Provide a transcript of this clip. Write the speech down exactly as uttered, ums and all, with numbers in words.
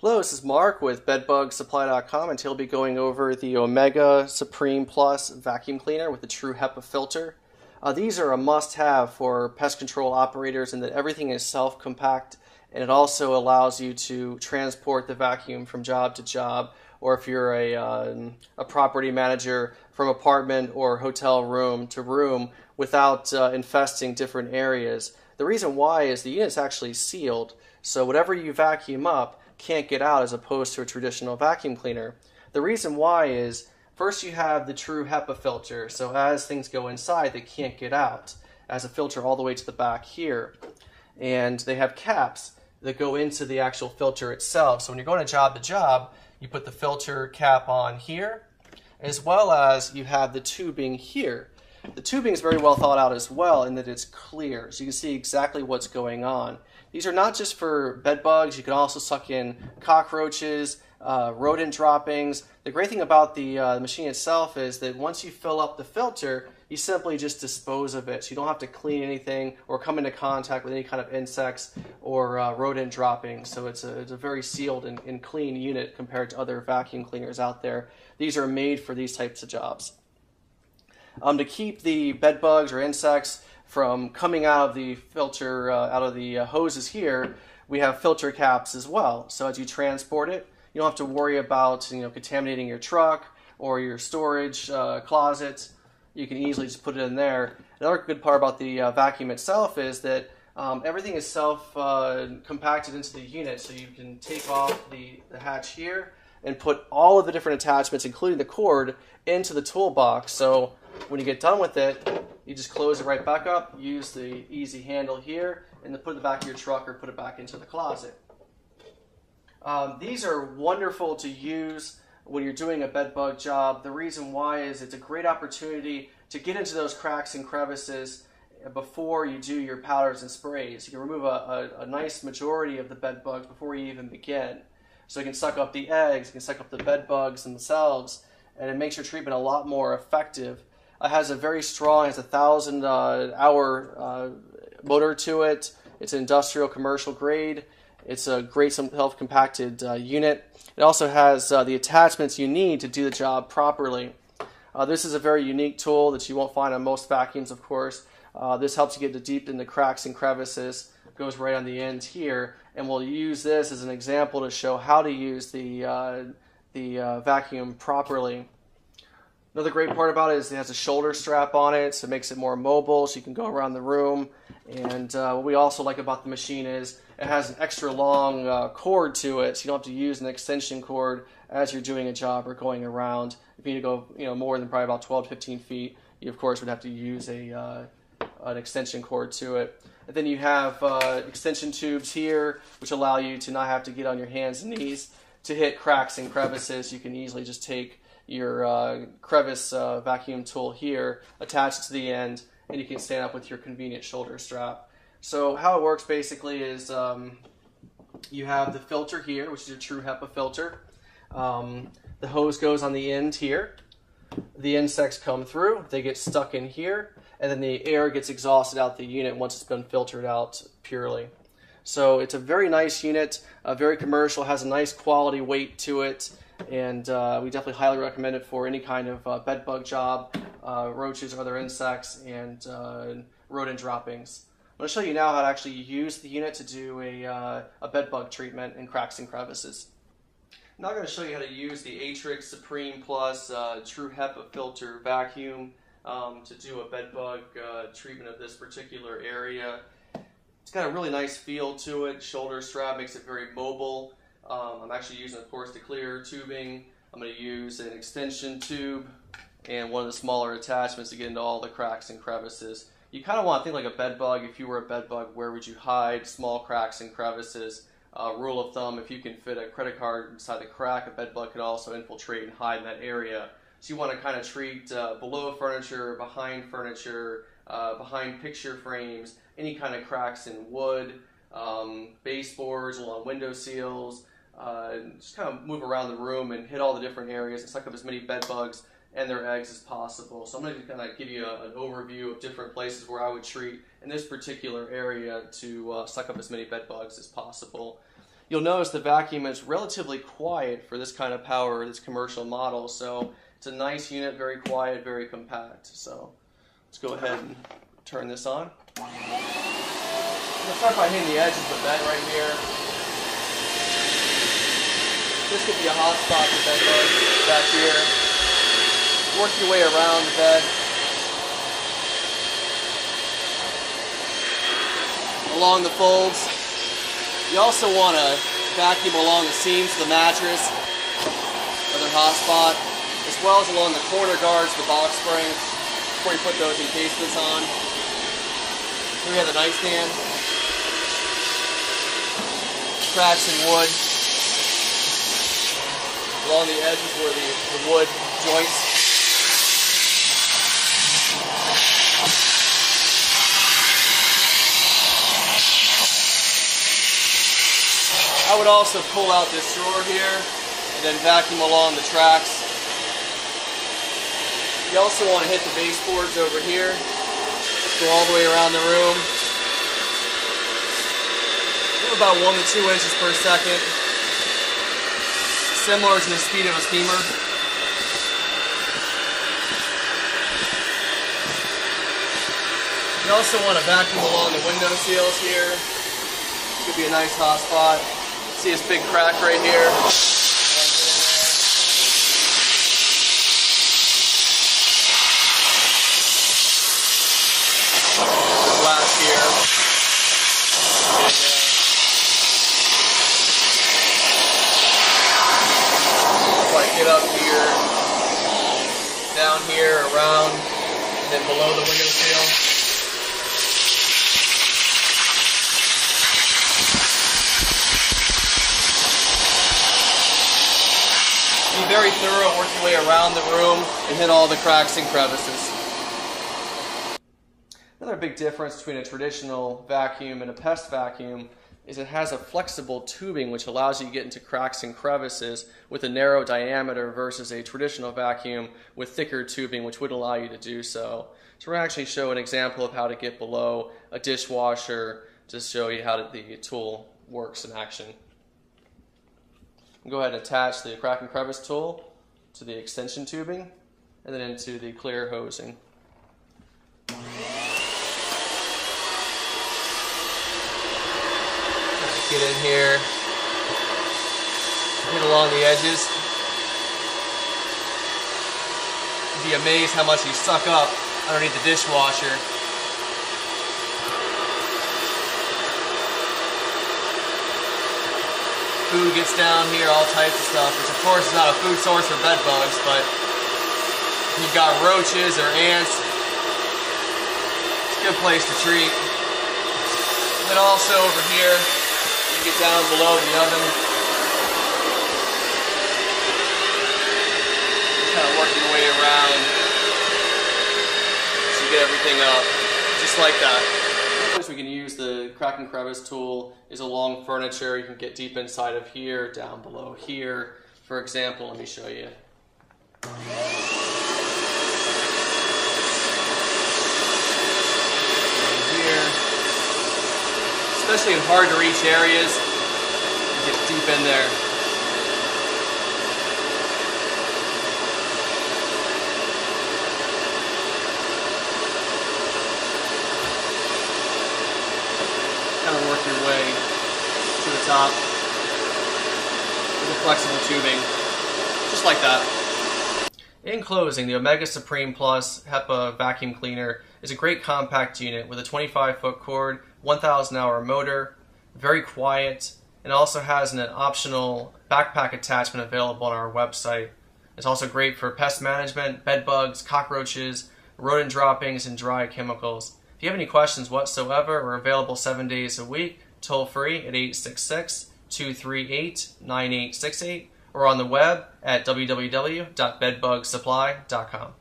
Hello, this is Mark with bed bug supply dot com, and he'll be going over the Omega Supreme Plus vacuum cleaner with the True HEPA filter. Uh, these are a must-have for pest control operators, and that everything is self-compact, and it also allows you to transport the vacuum from job to job, or if you're a, um, a property manager, from apartment or hotel room to room without uh, infesting different areas. The reason why is the unit's actually sealed, so whatever you vacuum up can't get out, as opposed to a traditional vacuum cleaner. The reason why is, first you have the True HEPA filter, so as things go inside they can't get out, as a filter all the way to the back here. And they have caps that go into the actual filter itself, so when you're going to job to job, you put the filter cap on here, as well as you have the tubing here. The tubing is very well thought out as well, in that it's clear, so you can see exactly what's going on. These are not just for bed bugs, you can also suck in cockroaches, uh, rodent droppings. The great thing about the uh, machine itself is that once you fill up the filter, you simply just dispose of it. So you don't have to clean anything or come into contact with any kind of insects or uh, rodent droppings. So it's a, it's a very sealed and, and clean unit compared to other vacuum cleaners out there. These are made for these types of jobs. Um, to keep the bed bugs or insects from coming out of the filter, uh, out of the uh, hoses here, we have filter caps as well. So as you transport it, you don't have to worry about you know contaminating your truck or your storage uh, closet. You can easily just put it in there. Another good part about the uh, vacuum itself is that um, everything is self-compacted uh, into the unit, so you can take off the, the hatch here and put all of the different attachments, including the cord, into the toolbox. So when you get done with it, you just close it right back up, use the easy handle here, and then put it in the back of your truck or put it back into the closet. Um, these are wonderful to use when you're doing a bed bug job. The reason why is it's a great opportunity to get into those cracks and crevices before you do your powders and sprays. You can remove a, a, a nice majority of the bed bugs before you even begin. So you can suck up the eggs, you can suck up the bed bugs themselves, and it makes your treatment a lot more effective. It has a very strong, it has a thousand uh, hour uh, motor to it. It's an industrial commercial grade. It's a great self-compacted uh, unit. It also has uh, the attachments you need to do the job properly. Uh, this is a very unique tool that you won't find on most vacuums, of course. Uh, this helps you get to deep in the cracks and crevices. It goes right on the end here, and we'll use this as an example to show how to use the, uh, the uh, vacuum properly. Another great part about it is it has a shoulder strap on it, so it makes it more mobile, so you can go around the room. And uh, what we also like about the machine is it has an extra long uh, cord to it, so you don't have to use an extension cord as you're doing a job or going around. If you need to go you know, more than probably about twelve to fifteen feet, you of course would have to use a, uh, an extension cord to it. And then you have uh, extension tubes here, which allow you to not have to get on your hands and knees to hit cracks and crevices. You can easily just take your uh, crevice uh, vacuum tool here, attached to the end, and you can stand up with your convenient shoulder strap. So how it works basically is um, you have the filter here, which is your True HEPA filter. Um, the hose goes on the end here. The insects come through, they get stuck in here, and then the air gets exhausted out the unit once it's been filtered out purely. So it's a very nice unit, uh, very commercial, has a nice quality weight to it, and uh, we definitely highly recommend it for any kind of uh, bed bug job, uh, roaches or other insects, and uh, rodent droppings. I'm going to show you now how to actually use the unit to do a, uh, a bed bug treatment in cracks and crevices. I'm now going to show you how to use the Atrix Supreme Plus uh, True HEPA filter vacuum um, to do a bed bug uh, treatment of this particular area. It's got a really nice feel to it. Shoulder strap makes it very mobile. Um, I'm actually using, of course, the clear tubing. I'm going to use an extension tube and one of the smaller attachments to get into all the cracks and crevices. You kind of want to think like a bed bug. If you were a bed bug, where would you hide small cracks and crevices? Uh, rule of thumb, if you can fit a credit card inside the crack, a bed bug could also infiltrate and hide in that area. So you want to kind of treat uh, below furniture, behind furniture, Uh, behind picture frames, any kind of cracks in wood, um, baseboards, along window seals. Uh, just kind of move around the room and hit all the different areas and suck up as many bed bugs and their eggs as possible. So I'm going to kind of give you a, an overview of different places where I would treat in this particular area to uh, suck up as many bed bugs as possible. You'll notice the vacuum is relatively quiet for this kind of power, this commercial model. So it's a nice unit, very quiet, very compact. So let's go ahead and turn this on. I'm going to start by hitting the edge of the bed right here. This could be a hot spot for bed bugs back here. Work your way around the bed. Along the folds. You also want to vacuum along the seams of the mattress, another hot spot, as well as along the corner guards, the box springs, before you put those encasements on. Here we have the nightstand. Cracks in wood. Along the edges where the, the wood joints. I would also pull out this drawer here and then vacuum along the tracks. You also want to hit the baseboards over here. Go all the way around the room. Move about one to two inches per second. Similar to the speed of a steamer. You also want to vacuum along the window seals here. This could be a nice hot spot. See this big crack right here? Glass here. And, uh, up here, down here, around, and then below the window seal. Be very thorough, work your way around the room and hit all the cracks and crevices. Another big difference between a traditional vacuum and a pest vacuum is it has a flexible tubing which allows you to get into cracks and crevices with a narrow diameter versus a traditional vacuum with thicker tubing which would allow you to do so. So we're going to actually show an example of how to get below a dishwasher to show you how the tool works in action. Go ahead and attach the crack and crevice tool to the extension tubing and then into the clear hosing. Get in here, get along the edges. You'd be amazed how much you suck up underneath the dishwasher. Food gets down here, all types of stuff, which of course is not a food source for bed bugs, but if you've got roaches or ants, it's a good place to treat. And also over here, get down below the oven. Just kind of work your way around so you get everything up, just like that. Of course, we can use the crack and crevice tool is along furniture. You can get deep inside of here, down below here. For example, let me show you. Especially in hard-to-reach areas, you get deep in there. Kind of work your way to the top with the flexible tubing, just like that. In closing, the Omega Supreme Plus HEPA vacuum cleaner is a great compact unit with a twenty-five foot cord, one thousand hour motor, very quiet, and also has an optional backpack attachment available on our website. It's also great for pest management, bed bugs, cockroaches, rodent droppings, and dry chemicals. If you have any questions whatsoever, we're available seven days a week, toll free at eight six six, two three eight, nine eight six eight. Or on the web at w w w dot bed bug supply dot com.